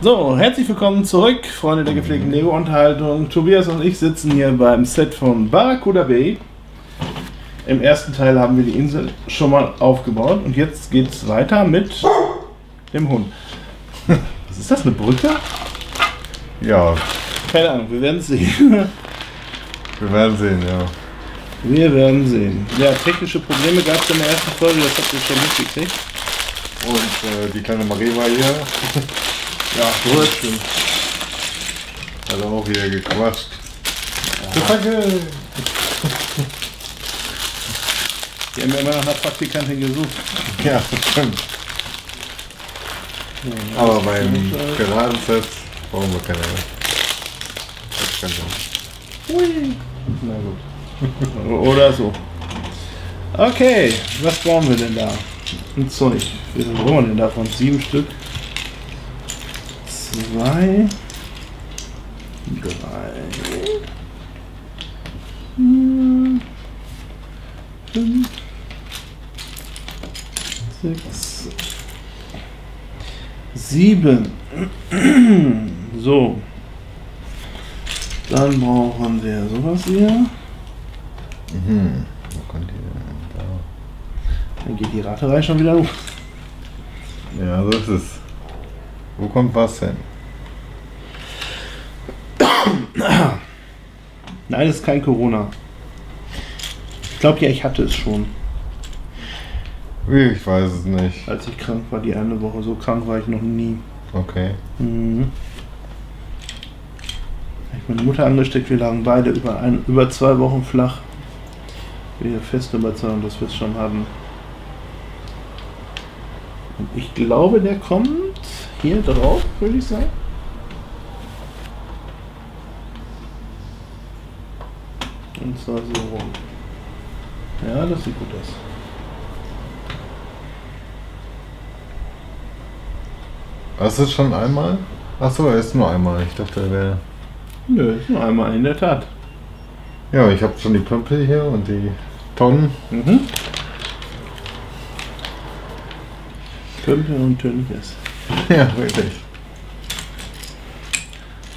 So, herzlich willkommen zurück, Freunde der gepflegten Lego-Unterhaltung. Tobias und ich sitzen hier beim Set von Barracuda Bay. Im ersten Teil haben wir die Insel schon mal aufgebaut und jetzt geht es weiter mit dem Hund. Was ist das, eine Brücke? Ja. Keine Ahnung, wir werden es sehen. Wir werden sehen, ja. Wir werden sehen. Ja, technische Probleme gab es in der ersten Folge, das habt ihr schon mitgekriegt. Und die kleine Marie war hier. Ja, Brötchen. Hat auch hier gequatscht. Ja. Die haben ja immer nach einer Praktikantin gesucht. Ja, stimmt. Ja, aber beim geraden Set brauchen wir keine. Das kann sein. Ui. Na gut. Oder so. Okay, was brauchen wir denn da? Ein Zeug. Wie viel brauchen wir denn davon? 7 Stück. 2, 3, 4, 5, 6, 7. So. Dann brauchen wir sowas hier. Wo kommt die denn da? Dann geht die Raterei schon wieder los. Ja, so ist es. Wo kommt was hin? Nein, das ist kein Corona. Ich glaube ja, ich hatte es schon. Ich weiß es nicht. Als ich krank war, die eine Woche. So krank war ich noch nie. Okay. Mhm. Ich habe meine Mutter angesteckt. Wir lagen beide über 2 Wochen flach. Wir sind fest überzeugt, dass wir es schon haben. Und ich glaube, der kommt hier drauf, würde ich sagen. Und zwar so rum. Ja, das sieht gut aus. Hast du es schon einmal? Achso, er ist nur einmal. Ich dachte, er wäre... Nö, ist nur einmal, in der Tat. Ja, ich habe schon die Pömpel hier und die Tonnen. Mhm. Pömpel und Tönniges. Ja, wirklich.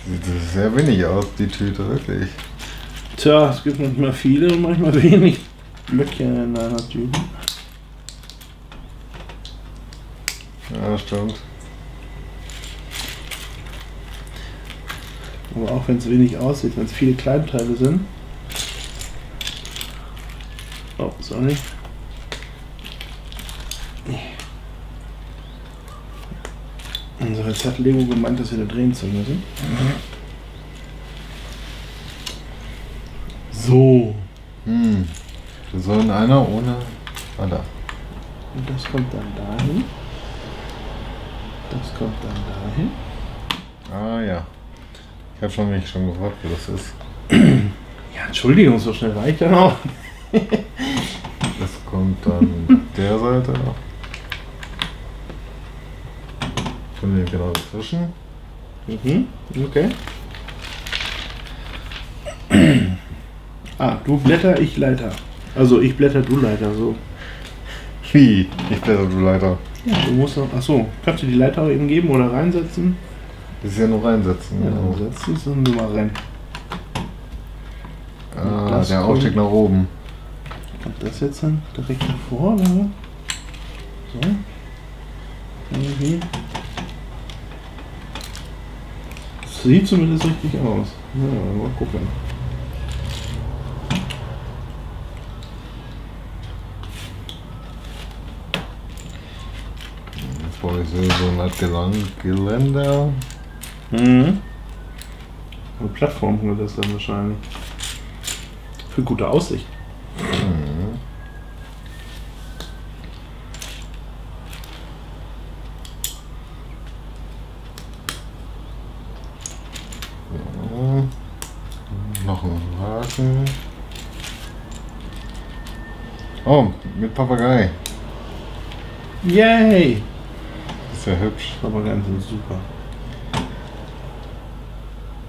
Sieht sehr wenig aus, die Tüte, wirklich. Tja, es gibt manchmal viele und manchmal wenig Blöckchen in einer Tüte. Ja, stimmt. Aber auch wenn es wenig aussieht, wenn es viele Kleinteile sind. Oh, sorry. Also jetzt hat Lego gemeint, dass wir da drehen zu müssen. So. Hm. Wir sollen einer ohne... Ah, da. Und das kommt dann dahin. Das kommt dann dahin. Ah ja. Ich habe mich schon gefragt, wie das ist. Ja, Entschuldigung, so schnell war ich dann auch. Das kommt dann der Seite noch. Können wir genau dazwischen. Mhm, okay. Ah, du Blätter, ich Leiter. Also ich Blätter, du Leiter, so. Wie? Ich Blätter, du Leiter. Ja, du musst doch. Achso, kannst du die Leiter auch eben geben oder reinsetzen? Das ist ja nur reinsetzen. Ja, genau. Reinsetzen ist nur mal rein. Ah, der Aufstieg nach oben. Kommt das jetzt dann direkt nach vorne? So. Irgendwie. Sieht zumindest richtig aus. Ja, mal gucken. Jetzt brauche ich so ein Geländer. Mhm. Eine Plattform holt das dann wahrscheinlich. Für gute Aussicht. Mhm. Oh, mit Papagei. Yay! Ist ja hübsch. Papageien sind super.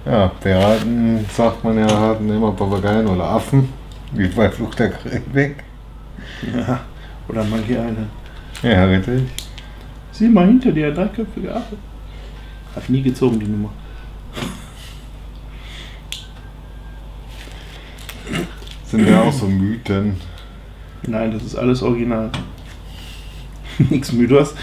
Ja, Piraten, sagt man ja, hatten immer Papageien oder Affen. Wie bei Fluch der Karibik. Ja, oder manche eine. Ja, richtig. Sieh mal hinter dir, 3-köpfige Affe. Hab ich nie gezogen, die Nummer. Sind ja auch so Mythen. Nein, das ist alles original. Nix Mythos.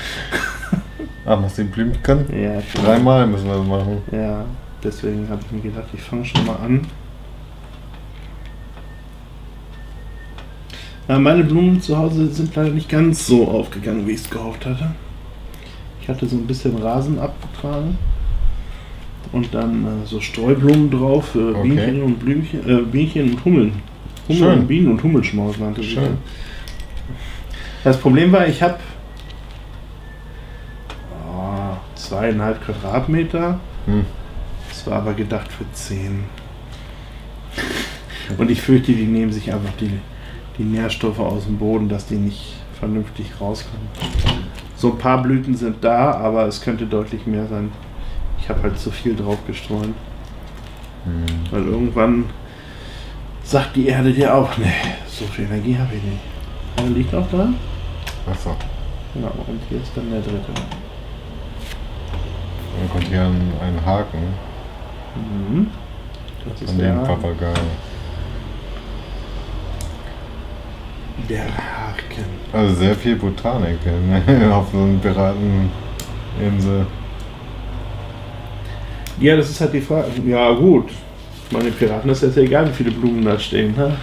Ah, machst du den Blümchen? Ja. Dreimal müssen wir das machen. Ja, deswegen habe ich mir gedacht, ich fange schon mal an. Meine Blumen zu Hause sind leider nicht ganz so aufgegangen, wie ich es gehofft hatte. Ich hatte so ein bisschen Rasen abgetragen und dann so Streublumen drauf für Bienchen und Bienchen und Hummeln. Hummeln, Bienen und Hummelschmaus nannte ich. Das Problem war, ich habe 2,5 Quadratmeter. Das war aber gedacht für 10. Und ich fürchte, die nehmen sich einfach die Nährstoffe aus dem Boden, dass die nicht vernünftig rauskommen. So ein paar Blüten sind da, aber es könnte deutlich mehr sein. Ich habe halt zu viel drauf gestreut. Weil irgendwann sagt die Erde dir auch, ne, so viel Energie habe ich nicht. Aber liegt auch da? Achso. Genau, und hier ist dann der dritte. Dann kommt hier ein Haken. Das ist der Papagei. Der Haken. Also sehr viel Botanik auf so einer Pirateninsel. Ja, das ist halt die Frage. Ja gut, meine Piraten ist jetzt ja egal, wie viele Blumen da stehen. Ne?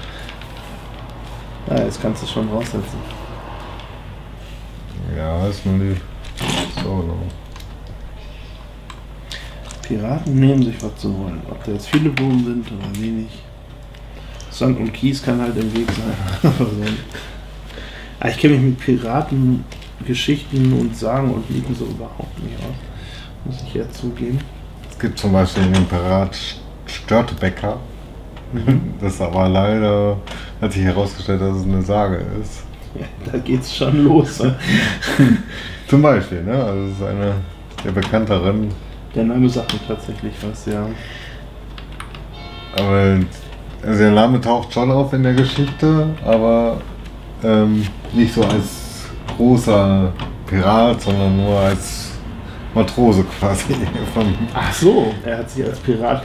Ja, jetzt kannst du es schon raussetzen. Ja, ist nur die Solo. Piraten nehmen sich was zu holen. Ob da jetzt viele Blumen sind oder wenig. Sand und Kies kann halt im Weg sein. Aber ich kenne mich mit Piratengeschichten und Sagen und Mythen so überhaupt nicht aus. Muss ich ja zugeben. Es gibt zum Beispiel den Pirat Störtebecker. Das aber leider hat sich herausgestellt, dass es eine Sage ist. Ja, da geht's schon los. Zum Beispiel, ne? Also es ist eine der bekannteren. Der Name sagt mir tatsächlich was, ja. Aber also der Name taucht schon auf in der Geschichte, aber nicht so als großer Pirat, sondern nur als Matrose quasi. Ach so, er hat sich als Pirat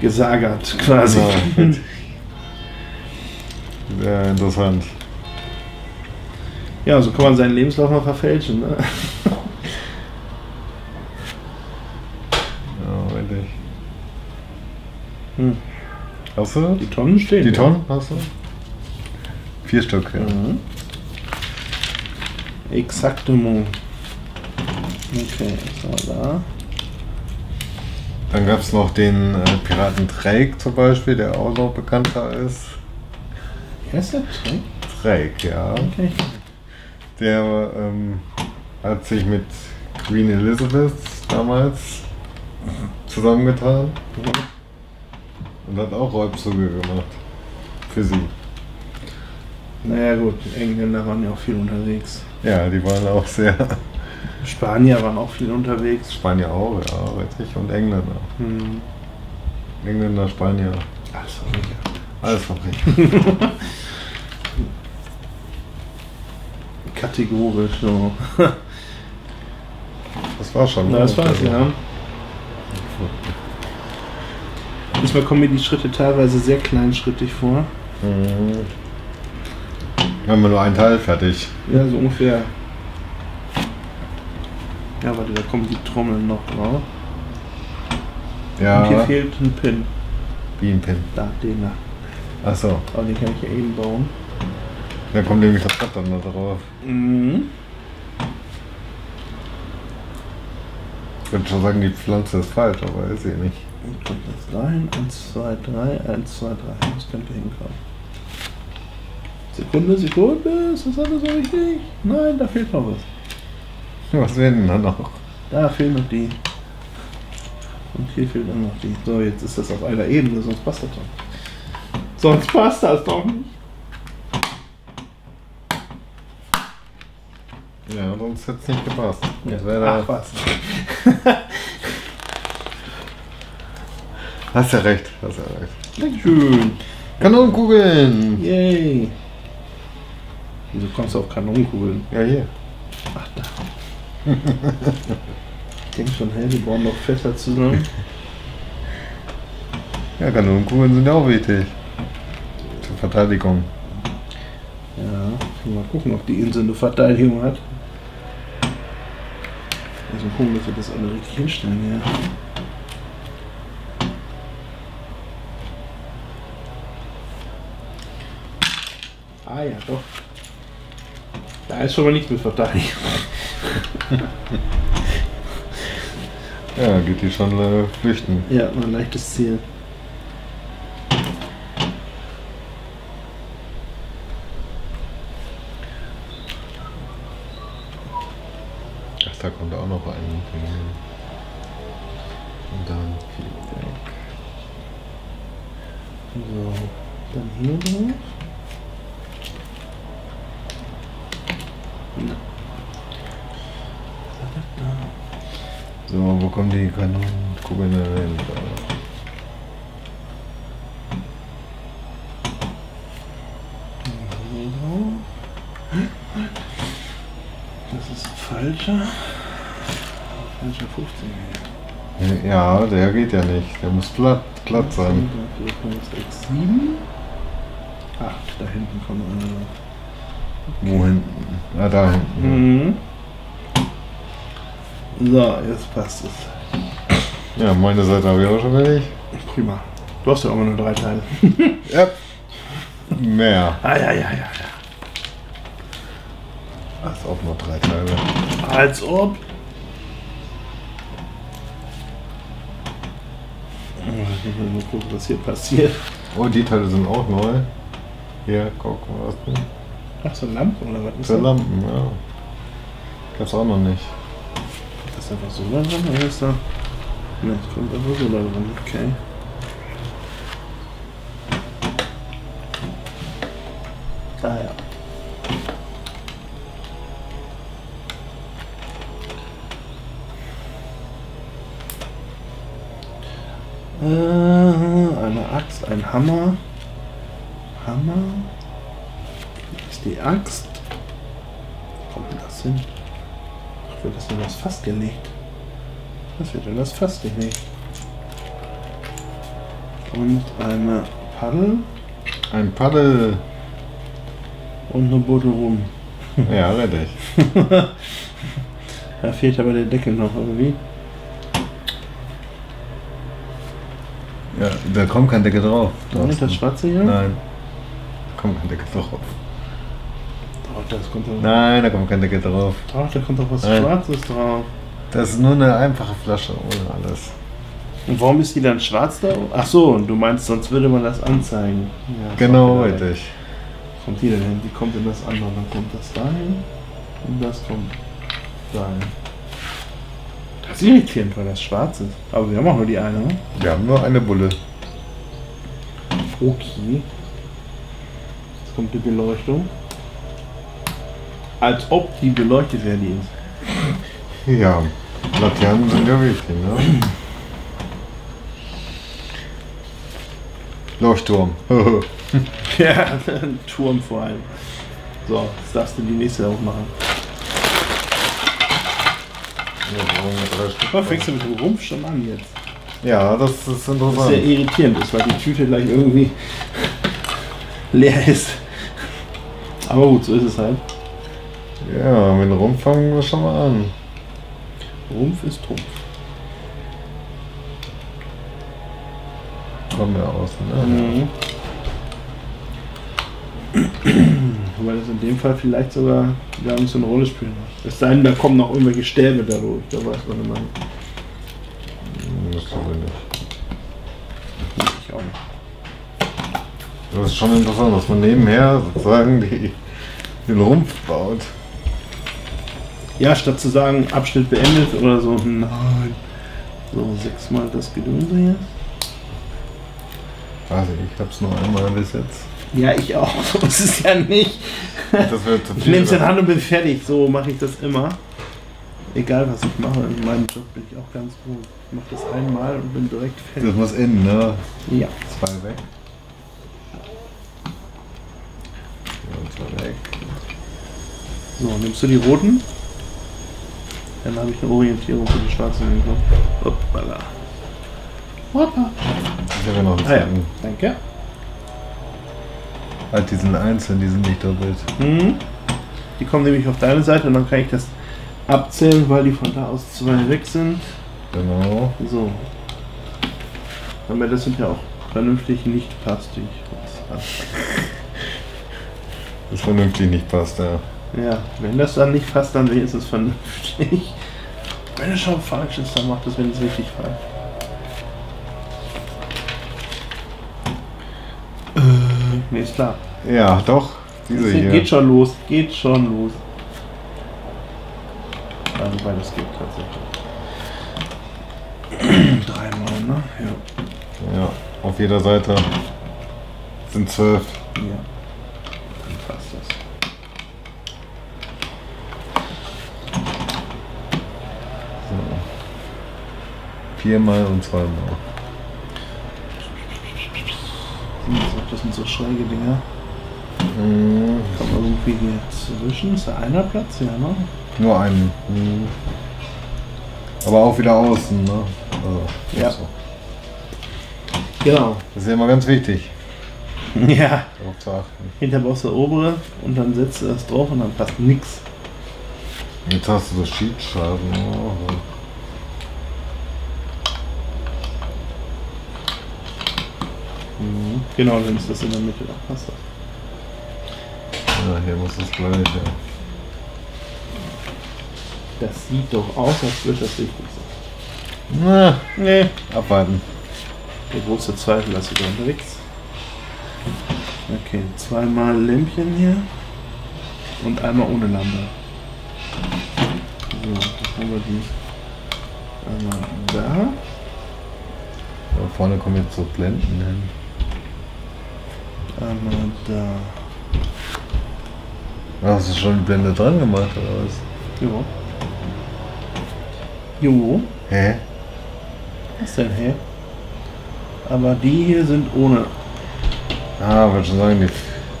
gesagert quasi. Ja. Sehr interessant. Ja, so kann man seinen Lebenslauf noch verfälschen, ne? Hast du das? Die Tonnen stehen. Die Tonnen hast du? 4 Stück, ja. Exactement. Okay, so da. Dann gab es noch den Piraten Drake zum Beispiel, der auch noch bekannter ist. Wie heißt der? Drake? Drake, ja. Okay. Der hat sich mit Queen Elizabeth damals zusammengetan. Ja. Und hat auch Räubzüge gemacht. Für sie. Naja gut, die Engländer waren ja auch viel unterwegs. Ja, die waren auch sehr... Spanier waren auch viel unterwegs. Spanier auch, ja, richtig. Und Engländer. Engländer, Spanier. Ach so, ja. Alles verrückt. Kategorisch, so. Das war schon. Na, das war's, ja. Diesmal kommen mir die Schritte teilweise sehr kleinschrittig vor. Haben wir nur einen Teil fertig. Ja, so ungefähr. Ja, warte, da kommen die Trommeln noch drauf. Ja. Und hier fehlt ein Pin. Wie ein Pin? Da, den da. Achso. Aber den kann ich ja eben bauen. Da kommt nämlich das Rad dann noch drauf. Ich würde schon sagen, die Pflanze ist falsch, aber ist sie nicht. Und kommt jetzt rein, 1, 2, 3, 1, 2, 3, das könnte hinkommen. Sekunde, Sekunde, ist das alles richtig? Nein, da fehlt noch was. Was werden denn da noch? Da fehlen noch die. Und hier fehlt dann noch die. So, jetzt ist das auf einer Ebene, sonst passt das doch. Sonst passt das doch nicht. Ja, sonst hätte es nicht gepasst. Jetzt wäre da was. Hast ja recht, hast ja recht. Dankeschön. Kanonenkugeln! Yay! Wieso kommst du auf Kanonenkugeln? Ja, hier. Ach, da. denke schon, hey, wir brauchen noch Fett zusammen. Ja, Kanonenkugeln sind ja auch wichtig. Zur Verteidigung. Ja, mal gucken, ob die Insel eine Verteidigung hat. Also gucken, dass wir das alle richtig hinstellen, ja. Ah ja, doch. Da ist schon mal nichts mit Verteidigung. Ja, geht die schon flüchten. Ja, ein leichtes Ziel. Ach, da kommt auch noch ein. Und dann viel weg. So, dann hier drauf. So, wo kommen die Kanonenkugeln hin? Das ist ein falscher. Falscher 15er. Ja, der geht ja nicht. Der muss glatt sein. 6, 7, 8. Da hinten kommt einer. Okay. Wo hinten? Ah, da hinten. Mhm. So, jetzt passt es. Ja, meine Seite habe ich auch schon fertig. Prima. Du hast ja auch immer nur 3 Teile. Ja. Mehr. Ah, ja. Als ob noch 3 Teile. Als ob. Ich muss mal nur gucken, was hier passiert. Oh, die Teile sind auch neu. Hier, guck mal. Ach, so Lampen oder was ist das? Für Lampen, ja. Gab's auch noch nicht. Ist einfach so da dran, oder ist da? Ne, es kommt einfach so da dran, okay. Ah ja. Eine Axt, ein Hammer. Hier ist die Axt. Wo kommt denn das hin? Das ist denn das Fass gelegt? Was wird denn das Fass gelegt? Und eine Paddel. Ein Paddel. Und eine Buddel rum. Ja, richtig. Da fehlt aber der Deckel noch irgendwie. Ja, da kommt kein Deckel drauf. Nicht das schwarze hier? Nein. Da kommt kein Deckel drauf. Das kommt drauf. Nein, da kommt kein Deckel drauf. Doch, da kommt doch was Schwarzes drauf. Das ist nur eine einfache Flasche ohne alles. Und warum ist die dann schwarz da? Ach so, du meinst, sonst würde man das anzeigen. Ja, genau, richtig. Wo kommt die denn hin? Die kommt in das andere. Dann kommt das dahin und das kommt dahin. Das ist irritierend, weil das schwarz ist. Aber wir haben auch nur die eine. Wir haben nur eine Bulle. Okay. Jetzt kommt die Beleuchtung. Als ob die beleuchtet werden ist. Ja, Laternen sind ja wichtig, ne? Leuchtturm. Ja, ein Turm vor allem. So, jetzt darfst du die nächste auch machen. Ja, fängst du mit dem Rumpf schon an jetzt? Ja, das ist interessant. Das ist ja irritierend, ist, weil die Tüte gleich irgendwie leer ist. Aber gut, so ist es halt. Ja, mit dem Rumpf fangen wir schon mal an. Rumpf ist Trumpf. Kommen wir aus, ne? Wobei das in dem Fall vielleicht sogar wir haben so eine Rolle spielen muss. Es sei denn, da kommen noch irgendwelche Stäbe dadurch, da weiß man immer nicht. Das glaube ich nicht. Ich auch nicht. Das ist schon interessant, dass man nebenher sozusagen den Rumpf baut. Ja, statt zu sagen, Abschnitt beendet oder so, nein. So, 6-mal das Geduld hier. Also, ich hab's nur einmal bis jetzt. Ja, ich auch. So ist es ja nicht. Das wird zu viel. Ich nehm's in Hand und bin fertig. So mache ich das immer. Egal, was ich mache. In meinem Job bin ich auch ganz gut. Ich mache das einmal und bin direkt fertig. Das muss innen, ne? Ja. 2 weg. Ja, 2 weg. So, nimmst du die roten? Dann habe ich eine Orientierung für den schwarzen Winkel. Hoppala. Hoppa. Ich habe noch einen zweiten. Danke. Halt, die sind einzeln, die sind nicht doppelt. Mhm. Die kommen nämlich auf deine Seite und dann kann ich das abzählen, weil die von da aus zwei weg sind. Genau. So. Aber das sind ja auch vernünftig nicht passt. Das vernünftig nicht passt, ja. Ja, wenn das dann nicht passt, dann ist es vernünftig. Wenn es schon falsch ist, dann macht es wenn es richtig falsch. Nee, ist klar. Ja, doch. Diese hier. Geht schon los, geht schon los. Also, weil das geht tatsächlich. Dreimal, ne? Ja. Ja, auf jeder Seite sind 12. Ja. Dann passt das. So. 4 mal und 2 mal. Das sind so schräge Dinger. Mhm. Kommt irgendwie hier zwischen. Ist da einer Platz? Ja, ne? Nur einen. Mhm. Aber auch wieder außen, ne? Also, ja. So. Genau. Das ist ja immer ganz wichtig. Ja. Darauf zu achten. Hinterher brauchst du das obere und dann setzt du das drauf und dann passt nichts. Jetzt hast du so Schiedsscheiben. Oh. Mhm. Genau, dann ist das in der Mitte. Ach, passt das. Ja, hier muss das gleiche. Ja. Das sieht doch aus, als würde das richtig sein. Na, nee. Abwarten. Der große Zweifel ist wieder unterwegs. Okay, 2 mal Lämpchen hier. Und einmal ohne Lampe. So, dann haben wir die. Einmal da. Da vorne kommen jetzt so Blenden hin. Einmal da. Hast du schon die Blende dran gemacht oder was? Jo. Jo. Hä? Was denn hä? Aber die hier sind ohne. Ah, ich wollte schon sagen, die.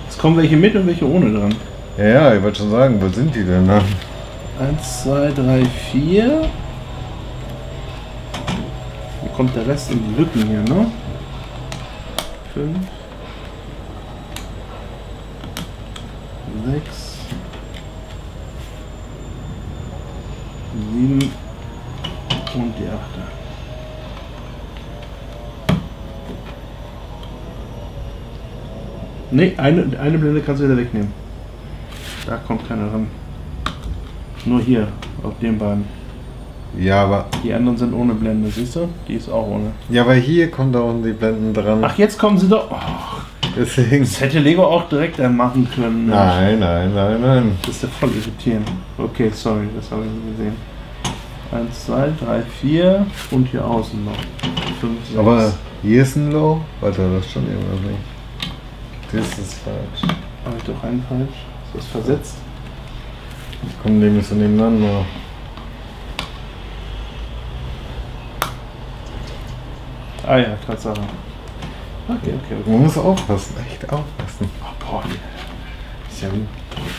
Es kommen welche mit und welche ohne dran. Ja, ja, ich wollte schon sagen, wo sind die denn dann? 1, 2, 3, 4. Dann kommt der Rest in die Lücken hier, ne? 5. 6. 7 und die 8. Ne, eine Blende kannst du wieder wegnehmen. Da kommt keiner ran. Nur hier, auf den beiden. Ja, aber... Die anderen sind ohne Blende, siehst du? Die ist auch ohne. Ja, aber hier kommen da unten die Blenden dran. Ach, jetzt kommen sie doch... Oh. Deswegen. Das hätte Lego auch direkt dann machen können. Nein, nein, nein, nein. Das ist ja voll irritierend. Okay, sorry, das habe ich nicht gesehen. 1, 2, 3, 4 und hier außen noch. 5, 6. Aber hier ist ein Low. Warte, das ist schon irgendwas nicht. Das ist falsch. Habe ich doch einen falsch? Ist das versetzt? Ich komme dem so nebeneinander. Ah ja, Tatsache. Okay, okay, okay. Man muss aufpassen, echt aufpassen. Oh, boah. Ist ja gut.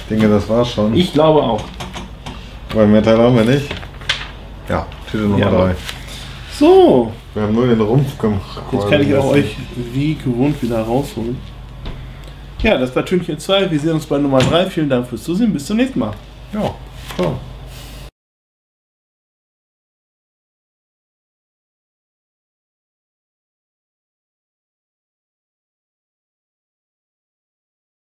Ich denke, das war's schon. Ich glaube auch. Weil mehr Teile haben wir nicht. Ja, Tüte Nummer 3. So. Wir haben nur den Rumpf gemacht. Jetzt kann ich auch euch wie gewohnt wieder rausholen. Ja, das war Türchen 2. Wir sehen uns bei Nummer 3. Vielen Dank fürs Zusehen. Bis zum nächsten Mal. Ja, ciao.